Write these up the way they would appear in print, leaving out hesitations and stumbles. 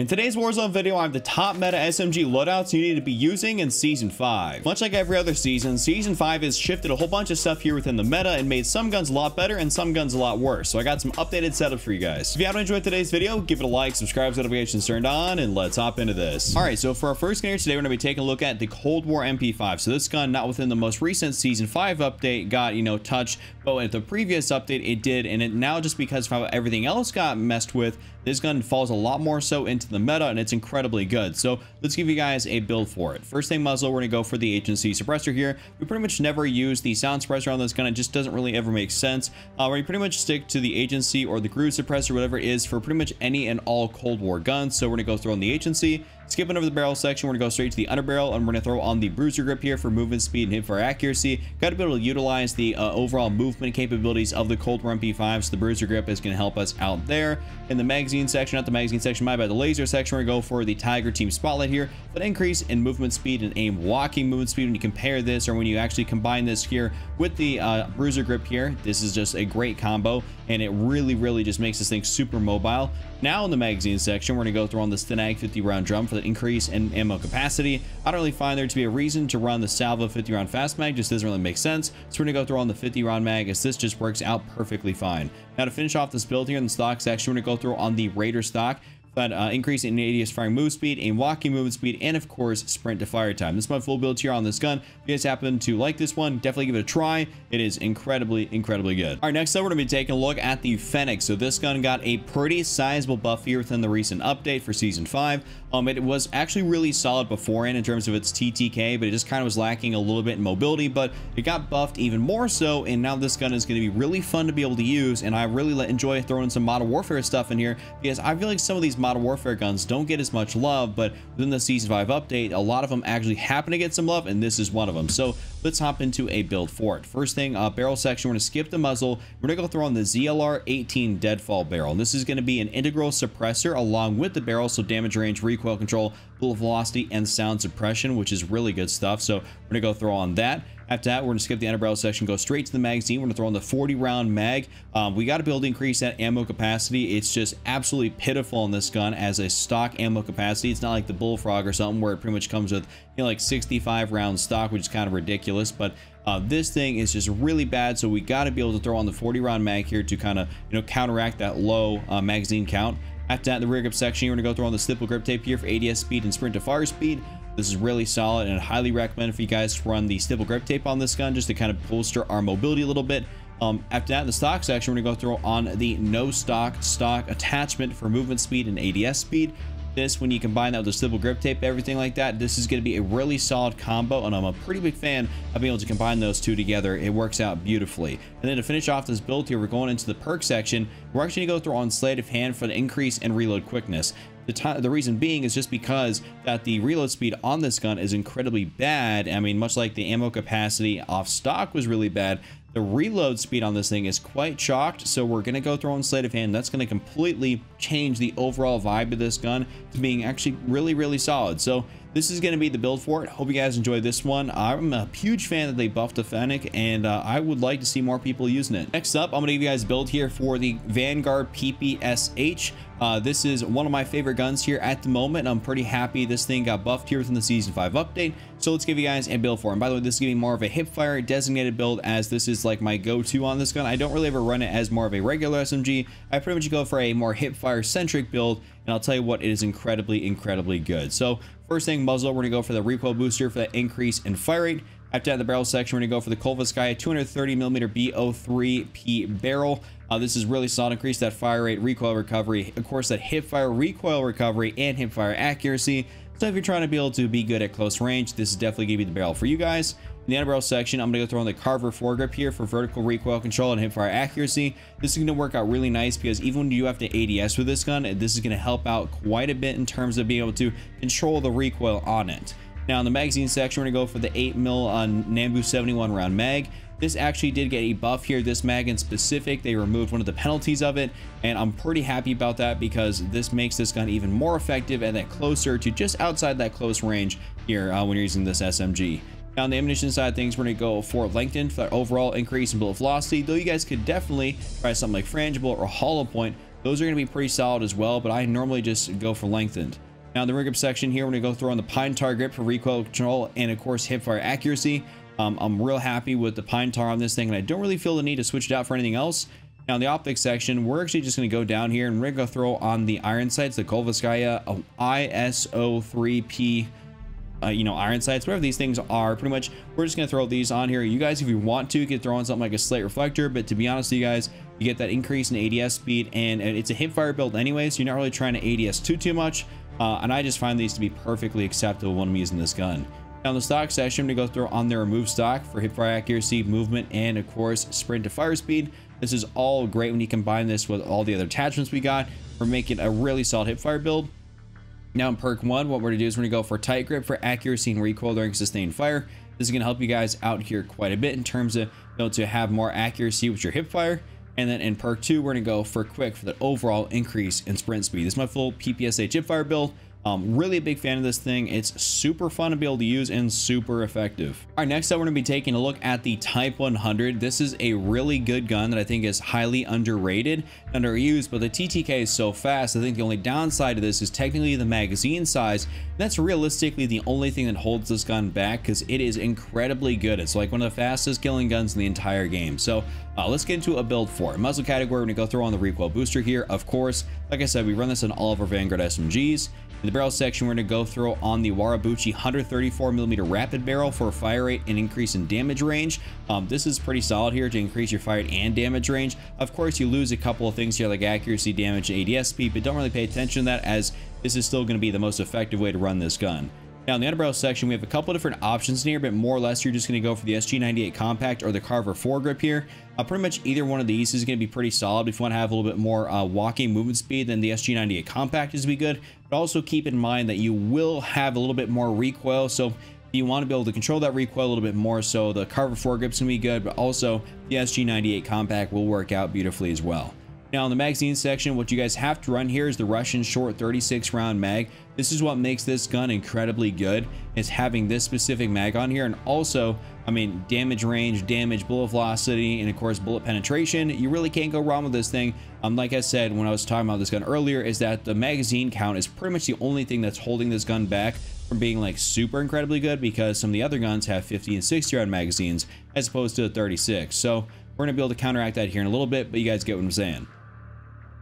In today's Warzone video, I have the top meta SMG loadouts you need to be using in Season 5. Much like every other season, Season 5 has shifted a whole bunch of stuff here within the meta and made some guns a lot better and some guns a lot worse, so I got some updated setups for you guys. If you haven't enjoyed today's video, give it a like, subscribe, notifications turned on, and let's hop into this. Alright, so for our first gun here today, we're going to be taking a look at the Cold War MP5. So this gun, not within the most recent Season 5 update, got, touched, but at the previous update, it did, and it now, just because of how everything else got messed with, this gun falls a lot more so into the meta, and it's incredibly good. So let's give you guys a build for it. First thing muzzle, we're gonna go for the agency suppressor here. We pretty much never use the sound suppressor on this gun. It just doesn't really ever make sense. Where you pretty much stick to the agency or the groove suppressor, whatever it is, for pretty much any and all Cold War guns. So we're gonna go throw on the agency, skipping over the barrel section, we're gonna go straight to the underbarrel, and we're gonna throw on the bruiser grip here for movement speed and hip fire accuracy. Got to be able to utilize the overall movement capabilities of the Cold War MP5, so the bruiser grip is gonna help us out there. In the magazine section, not the magazine section, my bad, the laser section, we're gonna go for the Tiger Team Spotlight here. But increase in movement speed and aim walking movement speed when you compare this, or when you actually combine this here with the bruiser grip here, this is just a great combo, and it really just makes this thing super mobile. Now in the magazine section, we're gonna go throw on the Stenag 50 round drum for the increase in ammo capacity. I don't really find there to be a reason to run the Salvo 50 round fast mag, just doesn't really make sense. So we're gonna go throw on the 50 round mag, as this just works out perfectly fine. Now to finish off this build here in the stock section, we're gonna go throw on the Raider stock. But increase in ADS firing move speed, aim walking movement speed, and of course, sprint to fire time. This is my full build here on this gun. If you guys happen to like this one, definitely give it a try. It is incredibly good. All right, next up, we're gonna be taking a look at the Fennec. So this gun got a pretty sizable buff here within the recent update for Season 5. It was actually really solid beforehand in terms of its TTK, but it just kind of was lacking a little bit in mobility, but it got buffed even more so, and now this gun is gonna be really fun to be able to use, and I really enjoy throwing some Modern Warfare stuff in here, because I feel like some of these Modern Warfare guns don't get as much love, but within the Season 5 update, a lot of them actually happen to get some love, and this is one of them. So let's hop into a build for it. First thing, barrel section, we're gonna skip the muzzle. We're gonna go throw on the ZLR 18 deadfall barrel. And this is gonna be an integral suppressor along with the barrel, so damage range, recoil control, bullet velocity, and sound suppression, which is really good stuff. So we're gonna go throw on that. After that, we're going to skip the underbarrel section, go straight to the magazine. We're going to throw on the 40 round mag. We got to be able to increase that ammo capacity. It's just absolutely pitiful on this gun as a stock ammo capacity. It's not like the bullfrog or something where it pretty much comes with, like 65 round stock, which is kind of ridiculous. But this thing is just really bad, so we got to be able to throw on the 40 round mag here to kind of, counteract that low magazine count. After that, in the rear grip section, we're going to go throw on the stipple grip tape here for ADS speed and sprint to fire speed. This is really solid, and I highly recommend for you guys to run the stipple grip tape on this gun just to kind of bolster our mobility a little bit. After that, in the stock section, we're gonna go throw on the no stock attachment for movement speed and ADS speed. This, when you combine that with the stipple grip tape, everything like that, this is gonna be a really solid combo, and I'm a pretty big fan of being able to combine those two together. It works out beautifully. And then to finish off this build here, we're going into the perk section. We're actually gonna go throw on sleight of hand for the increase in reload quickness. The reason being is just because that the reload speed on this gun is incredibly bad. I mean, much like the ammo capacity off stock was really bad, the reload speed on this thing is quite chalked, so we're gonna go throw in sleight of hand. That's gonna completely change the overall vibe of this gun to being actually really solid. So this is gonna be the build for it. Hope you guys enjoyed this one. I'm a huge fan that they buffed the Fennec, and I would like to see more people using it. Next up, I'm gonna give you guys a build here for the Vanguard PPSH. This is one of my favorite guns here at the moment. I'm pretty happy this thing got buffed here within the Season 5 update. So let's give you guys a build for it. And by the way, this is giving more of a hip fire designated build, as this is like my go-to on this gun. I don't really ever run it as more of a regular SMG. I pretty much go for a more hip fire centric build, and I'll tell you what, it is incredibly good. So first thing, muzzle, we're gonna go for the recoil booster for that increase in fire rate. After that, the barrel section, we're gonna go for the Kolviskaya 230 millimeter BO3P barrel. This is really solid. Increase that fire rate, recoil recovery, of course, that hip fire recoil recovery, and hip fire accuracy. So if you're trying to be able to be good at close range, this is definitely gonna be the barrel for you guys. In the underbarrel section, I'm gonna go throw in the Carver foregrip here for vertical recoil control and hip fire accuracy. This is gonna work out really nice, because even when you have to ADS with this gun, this is gonna help out quite a bit in terms of being able to control the recoil on it. Now in the magazine section, we're gonna go for the 8 mil on Nambu 71 round mag. This actually did get a buff here. This mag in specific, they removed one of the penalties of it, and I'm pretty happy about that, because this makes this gun even more effective and that closer to just outside that close range here when you're using this SMG. Now on the ammunition side of things, we're gonna go for lengthened for that overall increase in bullet velocity, though you guys could definitely try something like frangible or hollow point Those are going to be pretty solid as well, but I normally just go for lengthened. Now in the rear grip section here, we're going to go throw on the pine tar grip for recoil control and of course hipfire accuracy. I'm real happy with the pine tar on this thing, and I don't really feel the need to switch it out for anything else. Now in the optics section, we're actually just going to go down here and we're going to go throw on the iron sights, the Kolviskaya ISO3P iron sights, whatever these things are. Pretty much we're just going to throw these on here. You guys, if you want to, you could throw on something like a slate reflector, but to be honest with you guys, you get that increase in ADS speed, and it's a hipfire build anyway, so you're not really trying to ADS too much. And I just find these to be perfectly acceptable when I'm using this gun. Now in the stock section, I'm going to go throw on their remove stock for hipfire accuracy, movement, and of course sprint to fire speed. This is all great when you combine this with all the other attachments we got. We're making a really solid hipfire build. Now in perk 1, what we're going to do is we're going to go for tight grip for accuracy and recoil during sustained fire. This is going to help you guys out here quite a bit in terms of to have more accuracy with your hip fire. And then in perk 2, we're going to go for quick for the overall increase in sprint speed. This is my full PPSH hip fire build. Really a big fan of this thing. It's super fun to be able to use and super effective. All right, next up, we're going to be taking a look at the Type 100. This is a really good gun that I think is highly underrated, underused, but the TTK is so fast. I think the only downside to this is technically the magazine size. And that's realistically the only thing that holds this gun back, because it is incredibly good. It's like one of the fastest killing guns in the entire game. So let's get into a build for it. Muzzle category, we're going to go throw on the recoil booster here. Of course, like I said, we run this on all of our Vanguard SMGs. In the barrel section, we're going to go throw on the Warabuchi 134 millimeter rapid barrel for fire rate and increase in damage range. This is pretty solid here to increase your fire rate and damage range. Of course, you lose a couple of things here like accuracy, damage, and ADS speed, but don't really pay attention to that, as this is still going to be the most effective way to run this gun. Now in the underbarrel section, we have a couple of different options in here, but more or less you're just going to go for the SG-98 compact or the Carver foregrip here. Pretty much either one of these is going to be pretty solid. If you want to have a little bit more walking movement speed, then the SG-98 compact is going to be good. But also keep in mind that you will have a little bit more recoil, so you want to be able to control that recoil a little bit more. So the Carver foregrip is going to be good, but also the SG-98 compact will work out beautifully as well. Now in the magazine section, what you guys have to run here is the Russian short 36 round mag. This is what makes this gun incredibly good, is having this specific mag on here, and also, I mean, damage range, damage, bullet velocity, and of course bullet penetration. You really can't go wrong with this thing. Like I said when I was talking about this gun earlier, is that the magazine count is pretty much the only thing that's holding this gun back from being like super incredibly good, because some of the other guns have 50 and 60 round magazines as opposed to the 36. So we're gonna be able to counteract that here in a little bit, but you guys get what I'm saying.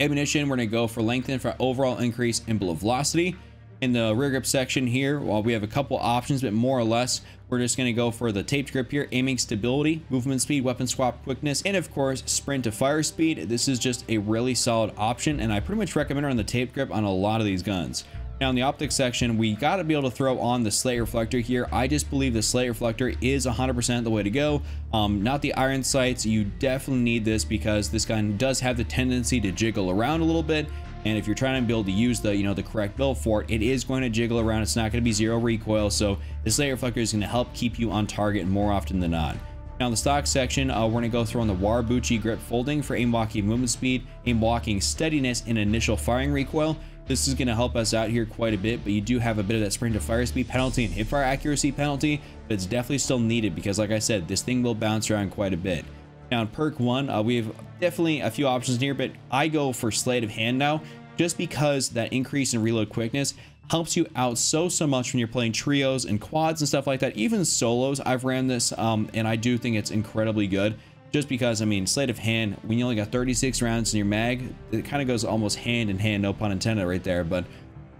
Ammunition, we're going to go for lengthen for overall increase in bullet velocity. In the rear grip section here, while we have a couple options, but more or less we're just going to go for the taped grip here, aiming stability, movement speed, weapon swap quickness, and of course sprint to fire speed. This is just a really solid option, and I pretty much recommend it on the taped grip on a lot of these guns. Now in the optics section, we got to be able to throw on the slate reflector here. I just believe the slate reflector is 100% the way to go. Not the iron sights. You definitely need this because this gun does have the tendency to jiggle around a little bit. And if you're trying to be able to use the, the correct build for it, it is going to jiggle around. It's not going to be zero recoil. So the slate reflector is going to help keep you on target more often than not. Now in the stock section, we're going to go through on the Warabuchi grip folding for aim walking movement speed, aim walking steadiness, and initial firing recoil. This is going to help us out here quite a bit, but you do have a bit of that sprint to fire speed penalty and hipfire accuracy penalty, but it's definitely still needed because, like I said, this thing will bounce around quite a bit. Now in perk 1, we have definitely a few options here, but I go for sleight of hand now, just because that increase in reload quickness helps you out so much when you're playing trios and quads and stuff like that. Even solos, I've ran this, and I do think it's incredibly good, just because, I mean, sleight of hand, when you only got 36 rounds in your mag, it kind of goes almost hand in hand, no pun intended right there, but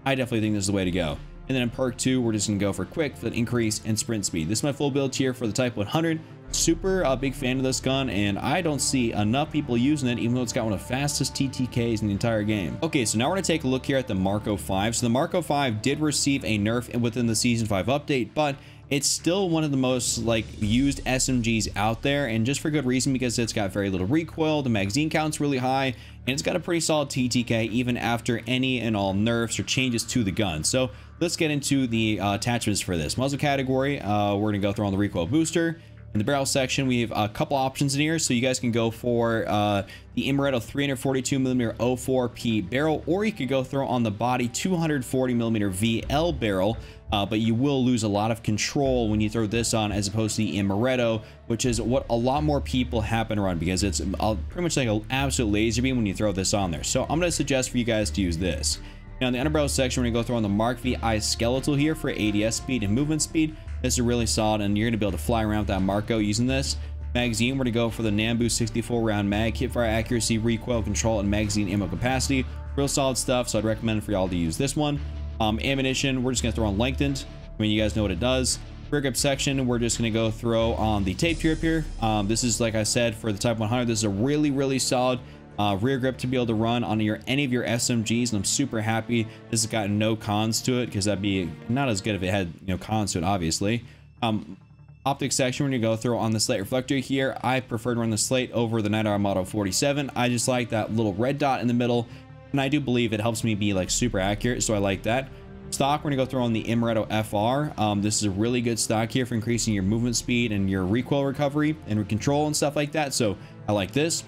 I definitely think this is the way to go. And then in perk 2, we're just gonna go for quick for the increase in sprint speed. This is my full build here for the Type 100. Super big fan of this gun, and I don't see enough people using it, even though it's got one of the fastest TTKs in the entire game. Okay, so now we're gonna take a look here at the Marco 5. So the Marco 5 did receive a nerf within the Season 5 update, but it's still one of the most used SMGs out there, and just for good reason, because it's got very little recoil, the magazine count's really high, and it's got a pretty solid TTK even after any and all nerfs or changes to the gun. So let's get into the attachments for this. Muzzle category, we're gonna go through on the recoil booster. In the barrel section, we have a couple options in here, so you guys can go for the Amaretto 342 millimeter O4P barrel, or you could go throw on the body 240 millimeter VL barrel, but you will lose a lot of control when you throw this on as opposed to the Amaretto, which is what a lot more people happen to run because it's pretty much like an absolute laser beam when you throw this on there. So I'm going to suggest for you guys to use this. Now in the underbarrel section, we're going to go throw on the Mark VI skeletal here for ADS speed and movement speed. This is really solid, and you're going to be able to fly around with that Marco using this. Magazine, we're going to go for the Nambu 64 round mag, hipfire accuracy, recoil control, and magazine ammo capacity. Real solid stuff, so I'd recommend for y'all to use this one. Ammunition, we're just going to throw on lengthened. I mean, you guys know what it does. Grip section, we're just going to go throw on the tape grip here. This is, like I said, for the Type 100. This is a really, really solid rear grip to be able to run on any of your SMGs, and I'm super happy this has got no cons to it, because that'd be not as good if it had, you know, cons to it, obviously. Optic section, we're gonna go throw on the slate reflector here. I prefer to run the slate over the Nydar Model 47. I just like that little red dot in the middle, and I do believe it helps me be like super accurate, so I like that. Stock, we're gonna go throw on the Amaretto FR. This is a really good stock here for increasing your movement speed and your recoil recovery and control and stuff like that, so I like this.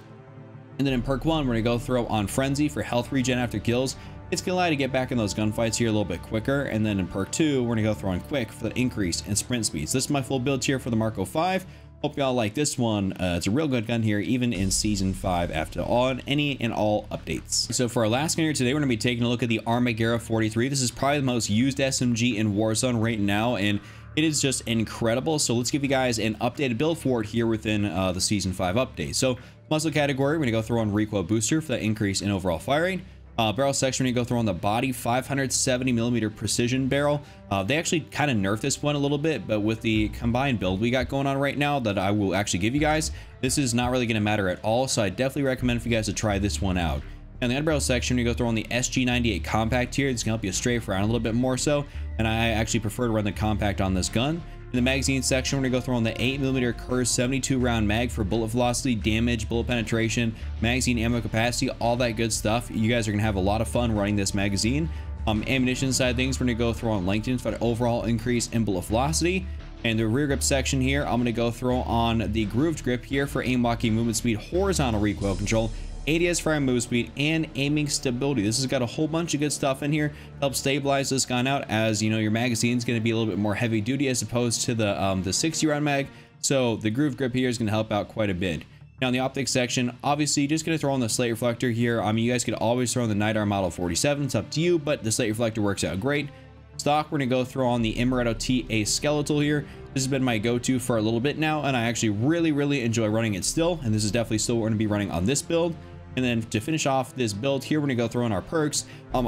And then in perk one, we're gonna go throw on Frenzy for health regen after kills. It's gonna allow you to get back in those gunfights here a little bit quicker. And then in perk two, we're gonna go throw on quick for the increase in sprint speeds. This is my full build here for the Marco 5. Hope y'all like this one. It's a real good gun here, even in season 5 after any and all updates. So for our last gun here today, we're gonna be taking a look at the Armaguerra 43. This is probably the most used SMG in Warzone right now, and it is just incredible. So let's give you guys an updated build for it here within the season 5 update. So muzzle category, we're gonna go throw on recoil booster for that increase in overall firing. Barrel section, we're gonna go throw on the body 570 millimeter precision barrel. They actually kind of nerfed this one a little bit, but with the combined build we got going on right now that I will actually give you guys, this is not really gonna matter at all. So I definitely recommend for you guys to try this one out. And the underbarrel section, we go throw on the SG-98 compact here. It's gonna help you strafe around a little bit more so, and I actually prefer to run the compact on this gun. In the magazine section, we're gonna go throw on the 8mm Curve 72 round mag for bullet velocity, damage, bullet penetration, magazine ammo capacity, all that good stuff. You guys are gonna have a lot of fun running this magazine. Ammunition side of things, we're gonna go throw on lengthened for an overall increase in bullet velocity. And the rear grip section here, I'm gonna go throw on the grooved grip here for aim locking, movement speed, horizontal recoil control, ADS firing move speed, and aiming stability. This has got a whole bunch of good stuff in here to help stabilize this gun out, as you know your magazine is going to be a little bit more heavy duty as opposed to the 60 round mag, so the groove grip here is going to help out quite a bit. Now in the optics section, obviously just going to throw on the slate reflector here. I mean, you guys could always throw on the Nydar Model 47, it's up to you, but the slate reflector works out great. Stock, we're going to go throw on the Amaretto TA skeletal here. This has been my go-to for a little bit now, and I actually really enjoy running it still, and this is definitely still what we're going to be running on this build. And then to finish off this build here, we're gonna go throw in our perks.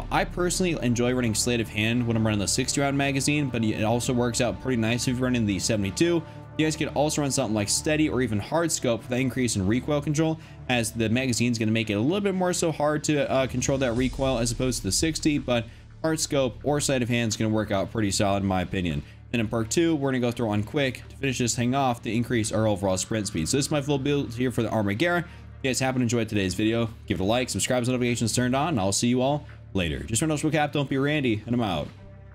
I personally enjoy running sleight of hand when I'm running the 60 round magazine, but it also works out pretty nice if you're running the 72. You guys could also run something like steady or even hard scope for the increase in recoil control, as the magazine's gonna make it a little bit more so hard to control that recoil as opposed to the 60, but hard scope or sleight of hand is gonna work out pretty solid in my opinion. And in perk 2, we're gonna go throw on quick to finish this thing off to increase our overall sprint speed. So this is my full build here for the Armaguerra. If you guys happen to enjoy today's video, give it a like, subscribe with notifications turned on, and I'll see you all later. Just remember to recap, don't be Randy, and I'm out.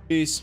Peace.